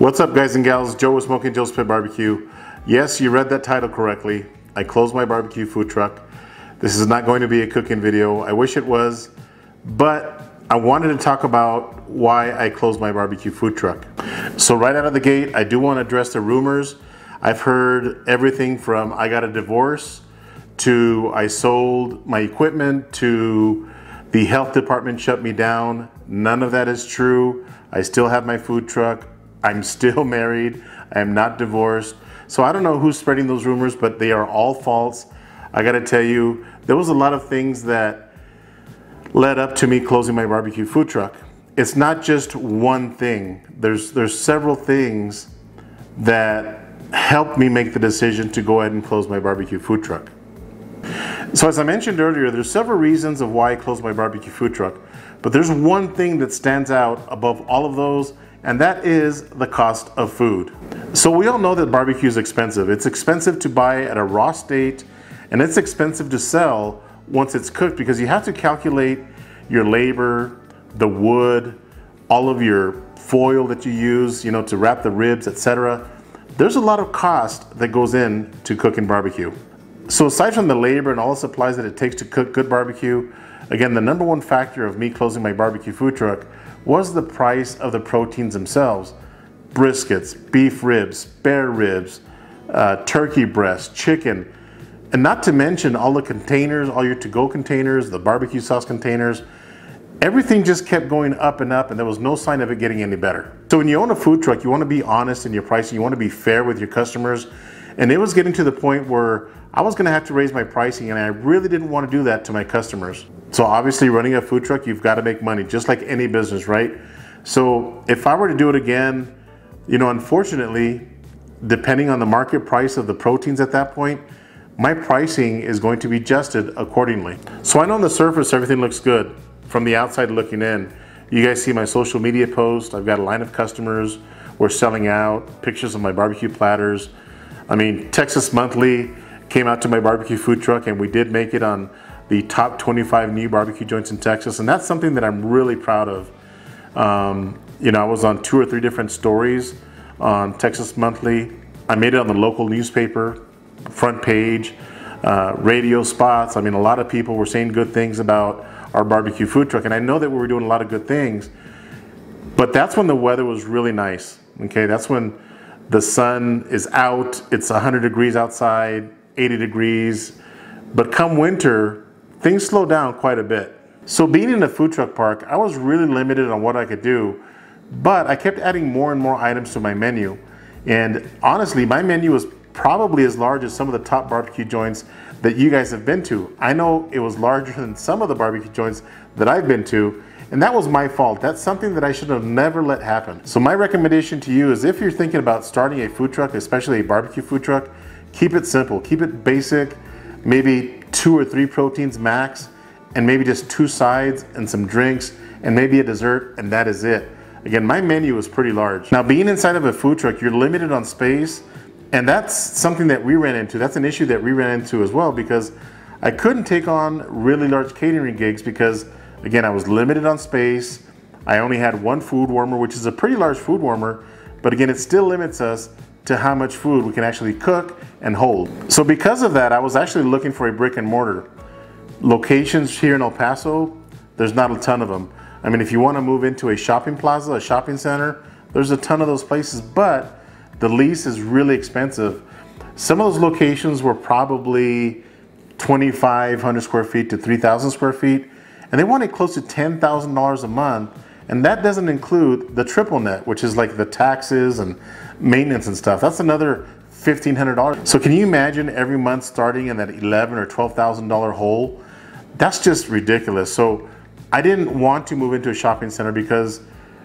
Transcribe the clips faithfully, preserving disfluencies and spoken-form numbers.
What's up, guys and gals? Joe with Smokin' Joe's Pit Barbecue. Yes, you read that title correctly. I closed my barbecue food truck. This is not going to be a cooking video. I wish it was, but I wanted to talk about why I closed my barbecue food truck. So right out of the gate, I do want to address the rumors. I've heard everything from I got a divorce, to I sold my equipment, to the health department shut me down. None of that is true. I still have my food truck. I'm still married, I am not divorced. So I don't know who's spreading those rumors, but they are all false. I gotta tell you, there was a lot of things that led up to me closing my barbecue food truck. It's not just one thing. There's, there's several things that helped me make the decision to go ahead and close my barbecue food truck. So as I mentioned earlier, there's several reasons of why I closed my barbecue food truck, but there's one thing that stands out above all of those, and that is the cost of food. So we all know that barbecue is expensive. It's expensive to buy at a raw state, and it's expensive to sell once it's cooked because you have to calculate your labor, the wood, all of your foil that you use, you know, to wrap the ribs, et cetera. There's a lot of cost that goes in to cooking barbecue. So aside from the labor and all the supplies that it takes to cook good barbecue, again, the number one factor of me closing my barbecue food truck was the price of the proteins themselves. Briskets, beef ribs, spare ribs, uh, turkey breast, chicken, and not to mention all the containers, all your to-go containers, the barbecue sauce containers. Everything just kept going up and up, and there was no sign of it getting any better. So when you own a food truck, you want to be honest in your pricing, you want to be fair with your customers, and it was getting to the point where I was gonna have to raise my pricing, and I really didn't want to do that to my customers. So obviously running a food truck, you've got to make money, just like any business, right? So if I were to do it again, you know, unfortunately, depending on the market price of the proteins at that point, my pricing is going to be adjusted accordingly. So I know on the surface, everything looks good from the outside looking in. You guys see my social media post. I've got a line of customers. We're selling out, pictures of my barbecue platters. I mean, Texas Monthly came out to my barbecue food truck, and we did make it on the top twenty-five new barbecue joints in Texas, and that's something that I'm really proud of. Um, you know, I was on two or three different stories on Texas Monthly. I made it on the local newspaper, front page, uh, radio spots. I mean, a lot of people were saying good things about our barbecue food truck, and I know that we were doing a lot of good things, but that's when the weather was really nice, okay? That's when the sun is out, it's one hundred degrees outside, eighty degrees, but come winter, things slow down quite a bit. So being in a food truck park, I was really limited on what I could do, but I kept adding more and more items to my menu. And honestly, my menu was probably as large as some of the top barbecue joints that you guys have been to. I know it was larger than some of the barbecue joints that I've been to, and that was my fault. That's something that I should have never let happen. So my recommendation to you is if you're thinking about starting a food truck, especially a barbecue food truck, keep it simple, keep it basic, maybe two or three proteins max, and maybe just two sides and some drinks and maybe a dessert, and that is it. Again, my menu is pretty large. Now, being inside of a food truck, you're limited on space, and that's something that we ran into. That's an issue that we ran into as well, because I couldn't take on really large catering gigs because, again, I was limited on space. I only had one food warmer, which is a pretty large food warmer, but again, it still limits us to how much food we can actually cook and hold. So because of that, I was actually looking for a brick and mortar. Locations here in El Paso, there's not a ton of them. I mean, if you want to move into a shopping plaza, a shopping center, there's a ton of those places, but the lease is really expensive. Some of those locations were probably twenty-five hundred square feet to three thousand square feet, and they wanted close to ten thousand dollars a month. And that doesn't include the triple net, which is like the taxes and maintenance and stuff. That's another fifteen hundred dollars. So can you imagine every month starting in that eleven thousand dollars or twelve thousand dollars hole? That's just ridiculous. So I didn't want to move into a shopping center because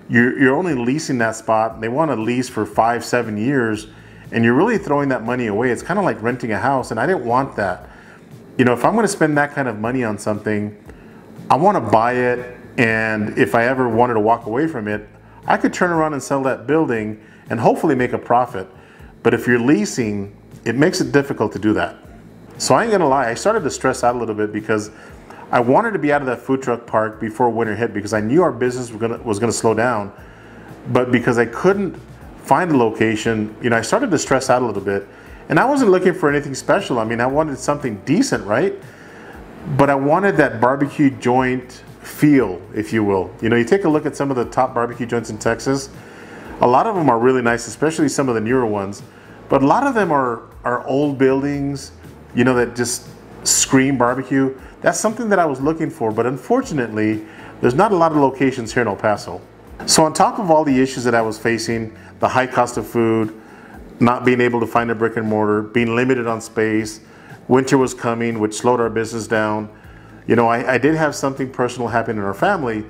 you're, you're only leasing that spot. They want to lease for five, seven years, and you're really throwing that money away. It's kind of like renting a house, and I didn't want that. You know, if I'm going to spend that kind of money on something, I want to buy it. And if I ever wanted to walk away from it, I could turn around and sell that building and hopefully make a profit. But if you're leasing, it makes it difficult to do that. So I ain't gonna lie, I started to stress out a little bit because I wanted to be out of that food truck park before winter hit because I knew our business was gonna, was gonna slow down. But because I couldn't find a location, you know, I started to stress out a little bit, and I wasn't looking for anything special. I mean, I wanted something decent, right? But I wanted that barbecue joint feel, if you will. You know, you take a look at some of the top barbecue joints in Texas, a lot of them are really nice, especially some of the newer ones, but a lot of them are, are old buildings, you know, that just scream barbecue. That's something that I was looking for, but unfortunately, there's not a lot of locations here in El Paso. So on top of all the issues that I was facing, the high cost of food, not being able to find a brick and mortar, being limited on space, winter was coming, which slowed our business down. You know, I, I did have something personal happen in our family.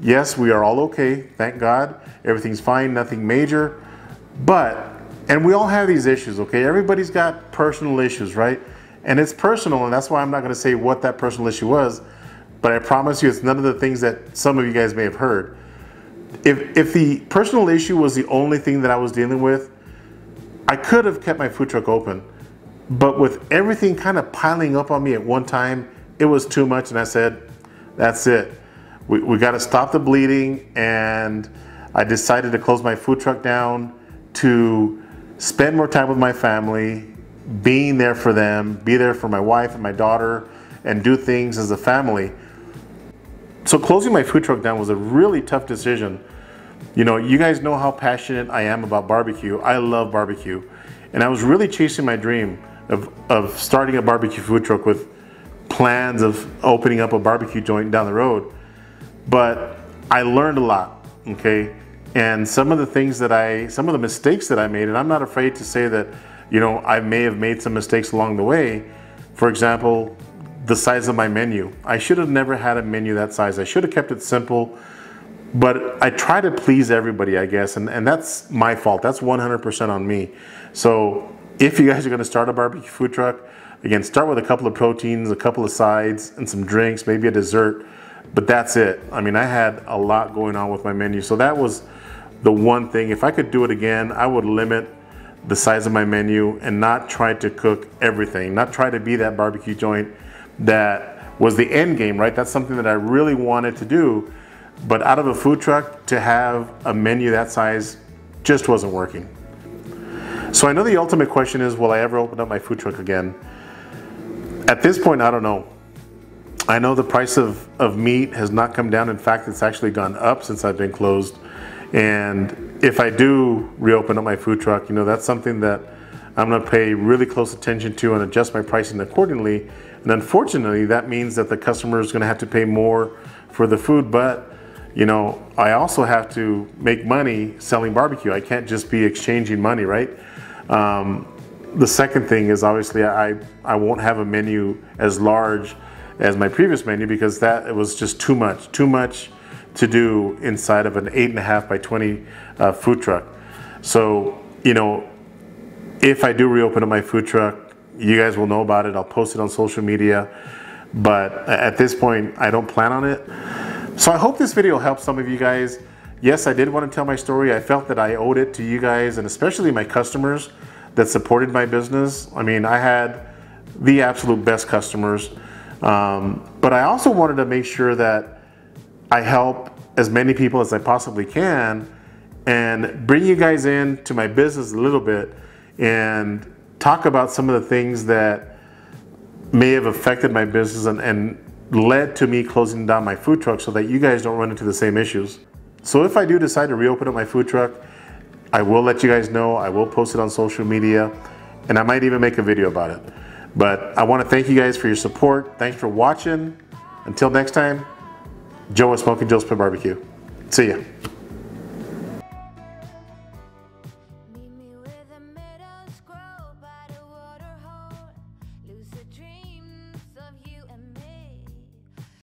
Yes, we are all okay, thank God. Everything's fine, nothing major. But, and we all have these issues, okay? Everybody's got personal issues, right? And it's personal, and that's why I'm not gonna say what that personal issue was, but I promise you it's none of the things that some of you guys may have heard. If, if the personal issue was the only thing that I was dealing with, I could have kept my food truck open, but with everything kind of piling up on me at one time, it was too much, and I said, that's it. We, we gotta stop the bleeding, and I decided to close my food truck down to spend more time with my family, being there for them, be there for my wife and my daughter, and do things as a family. So closing my food truck down was a really tough decision. You know, you guys know how passionate I am about barbecue. I love barbecue. And I was really chasing my dream of, of starting a barbecue food truck with plans of opening up a barbecue joint down the road. But I learned a lot, okay? And some of the things that I, some of the mistakes that I made, and I'm not afraid to say that, you know, I may have made some mistakes along the way. For example, the size of my menu. I should have never had a menu that size. I should have kept it simple, but I try to please everybody, I guess, and, and that's my fault. That's one hundred percent on me. So if you guys are gonna start a barbecue food truck, again, start with a couple of proteins, a couple of sides, and some drinks, maybe a dessert, but that's it. I mean, I had a lot going on with my menu, so that was the one thing. If I could do it again, I would limit the size of my menu and not try to cook everything, not try to be that barbecue joint that was the end game, right? That's something that I really wanted to do, but out of a food truck to have a menu that size just wasn't working. So I know the ultimate question is, will I ever open up my food truck again? At this point, I don't know. I know the price of, of meat has not come down. In fact, it's actually gone up since I've been closed. And if I do reopen up my food truck, you know, that's something that I'm gonna pay really close attention to and adjust my pricing accordingly. And unfortunately, that means that the customer is gonna have to pay more for the food, but you know, I also have to make money selling barbecue. I can't just be exchanging money, right? Um, the second thing is obviously I, I won't have a menu as large as my previous menu because that it was just too much, too much to do inside of an eight and a half by twenty uh, food truck. So, you know, if I do reopen up my food truck, you guys will know about it. I'll post it on social media. But at this point, I don't plan on it. So I hope this video helps some of you guys. Yes, I did want to tell my story. I felt that I owed it to you guys and especially my customers that supported my business. I mean, I had the absolute best customers. Um, but I also wanted to make sure that I help as many people as I possibly can and bring you guys in to my business a little bit and talk about some of the things that may have affected my business and, and led to me closing down my food truck so that you guys don't run into the same issues. So if I do decide to reopen up my food truck, I will let you guys know. I will post it on social media and I might even make a video about it. But I want to thank you guys for your support. Thanks for watching. Until next time, Joe with Smokin' Joe's Pit Barbecue. See ya.